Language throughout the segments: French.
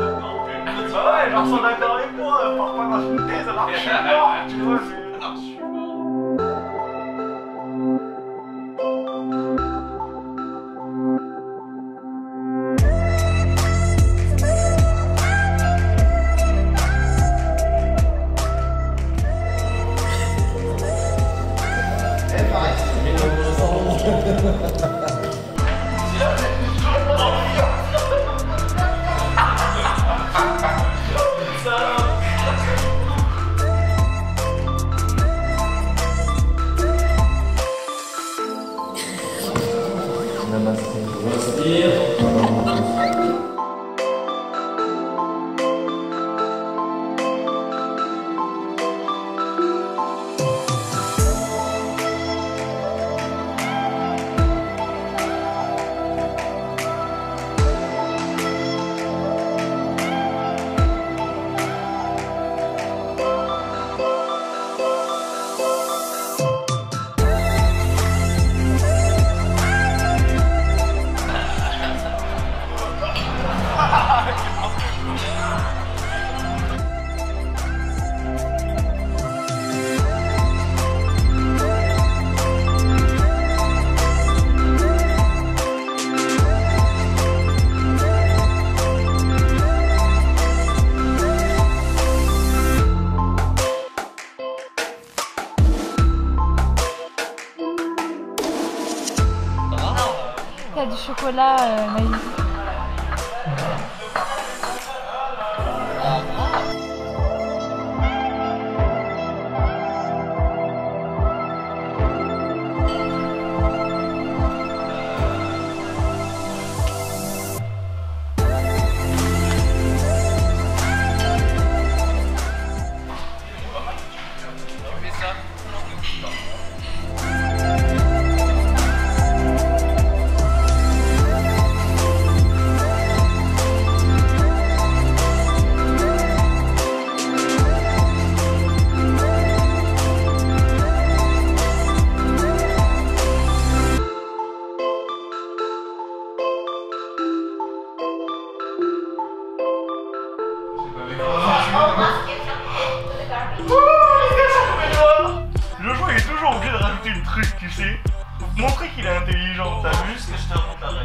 Bah ouais, genre sont d'accord avec moi, par pas m'insulter, ça marche mort, tu vois, c'est... Du chocolat maïs.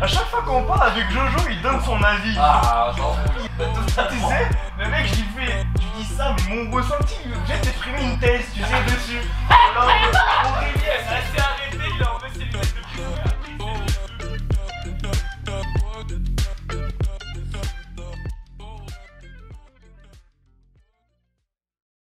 A chaque fois qu'on parle avec Jojo, il donne son avis. Ah, genre, tu sais, le mec, je lui fais, tu dis ça, mais mon ressenti, il est obligé d'exprimer une thèse, tu sais, dessus. Alors, on revient, ça